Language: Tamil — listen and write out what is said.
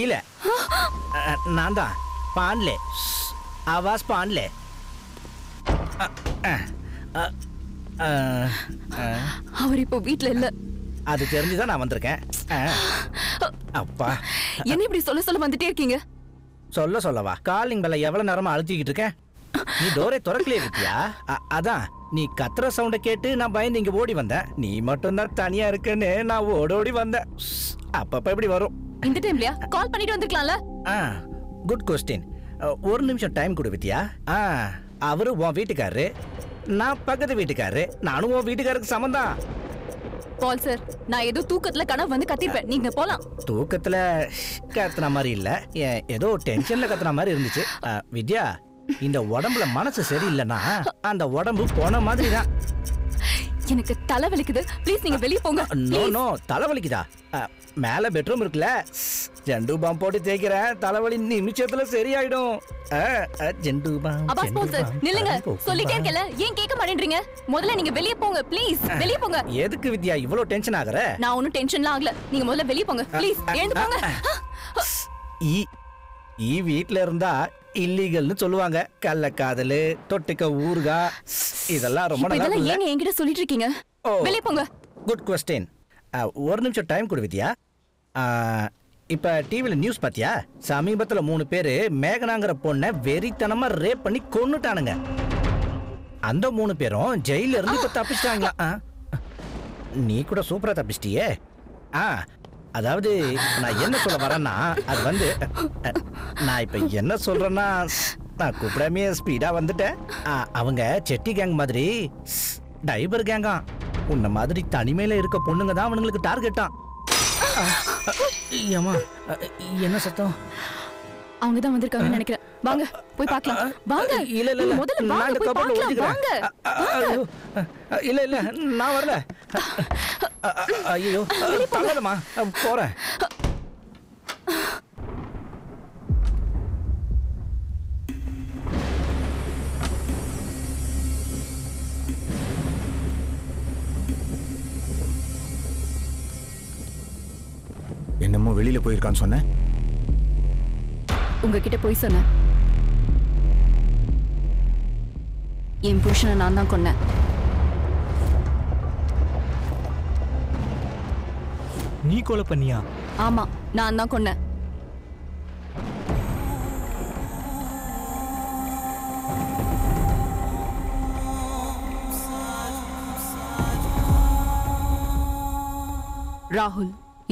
தெரியல. நான் தான் பான்லே ஆவாஸ் பான்லே. அவர் இப்போ வீட்ல இல்ல. அது தெரிஞ்சுதான் நான் வந்திருக்கேன். அப்பா என்ன இப்படி சொல்ல சொல்ல வந்துட்டே இருக்கீங்க? சொல்ல சொல்லவா? காலிங் பெல்ல எவ்வளவு நேரமா அழுத்திக்கிட்டு இருக்கேன். நீ டோரே திறக்கலையே வித்தியா. அதான் நீ கத்துற சவுண்ட கேட்டு நான் பயந்து இங்க ஓடி வந்தேன். நீ மட்டும் தான் தனியா இருக்குன்னு நான் ஓடோடி வந்தேன். அப்பப்ப இப்படி வரும். இந்த டைம்லயா? கால் பண்ணிட்டு வந்திருக்கலாம்ல. Good question. ஒரு நிமிஷம் டைம் கொடு வித்தியா. அவரு உன் வீட்டுக்காரரு, நான் பக்கத்து வீட்டுக்காரரு. நானும் உன் வீட்டுக்காரருக்கு சமந்தான். பால் சார், நான் ஏதோ தூக்கத்துல கனவு வந்து கத்திப்பேன். நீங்க போலாம். தூக்கத்துல கத்துற மாதிரி இல்ல, ஏதோ டென்ஷன்ல கத்துற மாதிரி இருந்துச்சு. வித்யா, இந்த உடம்புல மனசு சரியில்லைன்னா அந்த உடம்பு போன மாதிரி தான். எனக்கு தலைவலிக்குது, ப்ளீஸ் நீங்க வெளியே போங்க. நோ நோ, தலைவலிக்குதா? மேல பெட்ரூம் இருக்குல்ல, ஜெண்டு பாம் போட்டு தேய்க்கிறேன். தலைவலி நிமிஷத்துல சரியாயிடும். ஜெண்டு பாம். அப்பா ஸ்பான்சர் நில்லுங்க, சொல்லிட்டே இருக்கல, ஏன் கேட்க மாட்டேன்றீங்க? முதல்ல நீங்க வெளிய போங்க ப்ளீஸ், வெளிய போங்க. எதுக்கு வித்யா இவ்ளோ டென்ஷன் ஆகற? நான் ஒன்னும் டென்ஷன்லாம் ஆகல, நீங்க முதல்ல வெளிய போங்க ப்ளீஸ், எழுந்து போங்க. ஈ வீட்ல இருந்தா இல்லீகல்னு சொல்லுவாங்க. கள்ள காதலு, தொட்டுக்க ஊர்கா, இதெல்லாம் ரொம்ப நல்லா இல்ல. ஏன் என்கிட்ட சொல்லிட்டு இருக்கீங்க? வெளிய போங்க. Good question. ஒரு நிமிஷம் டைம் கொடு வித்யா. இப்ப டிவில நியூஸ் பாத்தியா? சமீபத்துல 3 பேரு மேகனாங்கற பொண்ணை வெறித்தனமா ரேப் பண்ணி கொன்னுட்டானுங்க. அந்த 3 பேரும் ஜெயில இருந்து இப்ப தப்பிச்சிட்டாங்களா? நீ கூட சூப்பரா தப்பிச்சிட்டியே. அதாவது நான் என்ன சொல்ல வரேன்னா, அது வந்து நான் இப்ப என்ன சொல்றேன்னா, நான் கூப்பிடாமே ஸ்பீடா வந்துட்டேன். அவங்க செட்டி கேங் மாதிரி டைபர் கேங்கா. உன்ன மாதிரி தனிமையில இருக்க பொண்ணுங்க தான் அவங்களுக்கு டார்கெட்டான். ஏமா என்ன சத்தம்? அவங்க தான் வந்திருக்காங்கன்னு நினைக்கிறேன். வாங்க போய் பார்க்கலாம். வாங்க. இல்ல இல்ல, முதல்ல வாங்க போய் பார்க்கலாம். வாங்க. இல்ல இல்ல, நான் வரல. ஐயோ தங்கலமா, போறேன். என்னமோ வெளியில போயிருக்கான்னு சொன்ன, உங்ககிட்ட போய் சொன்ன. என் புருஷனை நான் தான் கொன்னேன். நீ கொலை பண்ணியா? ஆமா, நான் தான் கொன்னேன். ராகுல்,